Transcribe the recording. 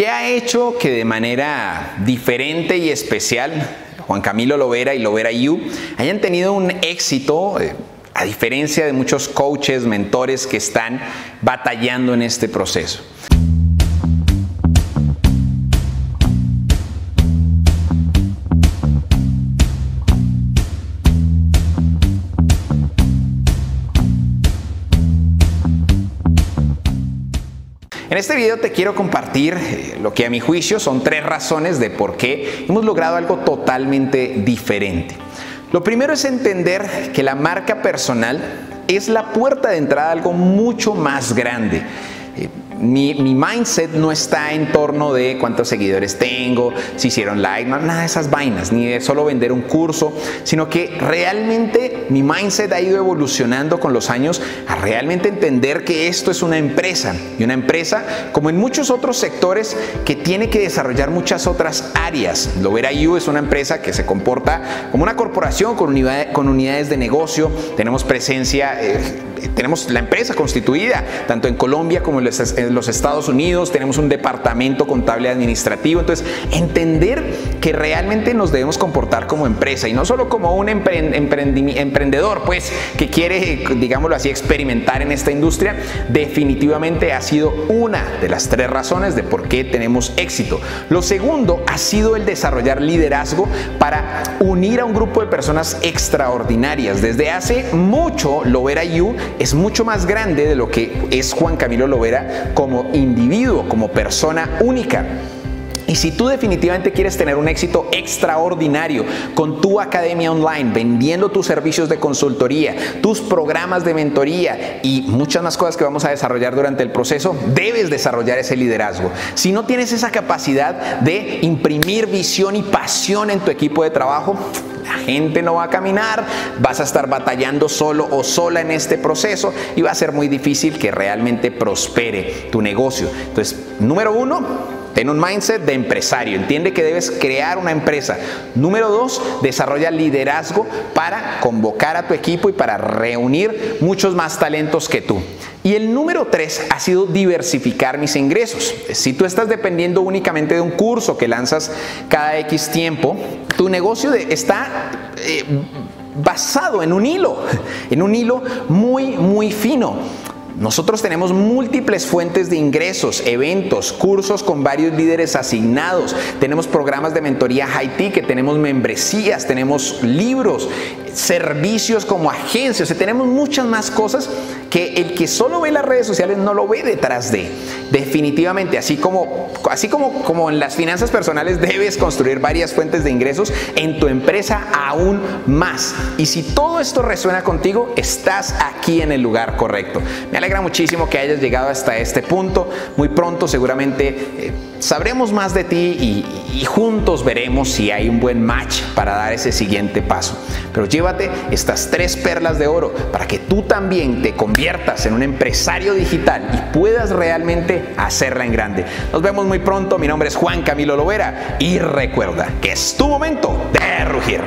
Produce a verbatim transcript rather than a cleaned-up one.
¿Qué ha hecho que de manera diferente y especial Juan Camilo Lovera y Lovera E U hayan tenido un éxito eh, a diferencia de muchos coaches, mentores que están batallando en este proceso? En este video te quiero compartir lo que a mi juicio son tres razones de por qué hemos logrado algo totalmente diferente. Lo primero es entender que la marca personal es la puerta de entrada a algo mucho más grande. Mi, mi mindset no está en torno de cuántos seguidores tengo, si hicieron like, no, nada de esas vainas, ni de solo vender un curso, sino que realmente mi mindset ha ido evolucionando con los años a realmente entender que esto es una empresa, y una empresa como en muchos otros sectores que tiene que desarrollar muchas otras áreas. Lovera E U es una empresa que se comporta como una corporación con, unidad, con unidades de negocio. Tenemos presencia, eh, tenemos la empresa constituida tanto en Colombia como en los Estados Unidos. Los Estados Unidos, tenemos un departamento contable administrativo. Entonces, entender que realmente nos debemos comportar como empresa y no solo como un emprendedor, pues, que quiere, digámoslo así, experimentar en esta industria, definitivamente ha sido una de las tres razones de por qué tenemos éxito. Lo segundo ha sido el desarrollar liderazgo para unir a un grupo de personas extraordinarias. Desde hace mucho, Lovera E U es mucho más grande de lo que es Juan Camilo Lovera como individuo, como persona única. Y si tú definitivamente quieres tener un éxito extraordinario con tu academia online, vendiendo tus servicios de consultoría, tus programas de mentoría y muchas más cosas que vamos a desarrollar durante el proceso, debes desarrollar ese liderazgo. Si no tienes esa capacidad de imprimir visión y pasión en tu equipo de trabajo, la gente no va a caminar, vas a estar batallando solo o sola en este proceso y va a ser muy difícil que realmente prospere tu negocio. Entonces, número uno, ten un mindset de empresario, entiende que debes crear una empresa. Número dos, desarrolla liderazgo para convocar a tu equipo y para reunir muchos más talentos que tú. Y el número tres ha sido diversificar mis ingresos. Si tú estás dependiendo únicamente de un curso que lanzas cada X tiempo, tu negocio está eh, basado en un hilo, en un hilo muy, muy fino. Nosotros tenemos múltiples fuentes de ingresos, eventos, cursos con varios líderes asignados, tenemos programas de mentoría high ticket, tenemos membresías, tenemos libros, servicios como agencias, o sea, tenemos muchas más cosas que el que solo ve las redes sociales no lo ve detrás de. Definitivamente, así como, así como, como en las finanzas personales debes construir varias fuentes de ingresos, en tu empresa aún más. Y si todo esto resuena contigo, estás aquí en el lugar correcto. Me Me alegra muchísimo que hayas llegado hasta este punto. Muy pronto seguramente eh, sabremos más de ti y, y juntos veremos si hay un buen match para dar ese siguiente paso. Pero llévate estas tres perlas de oro para que tú también te conviertas en un empresario digital y puedas realmente hacerla en grande. Nos vemos muy pronto. Mi nombre es Juan Camilo Lovera y recuerda que es tu momento de rugir.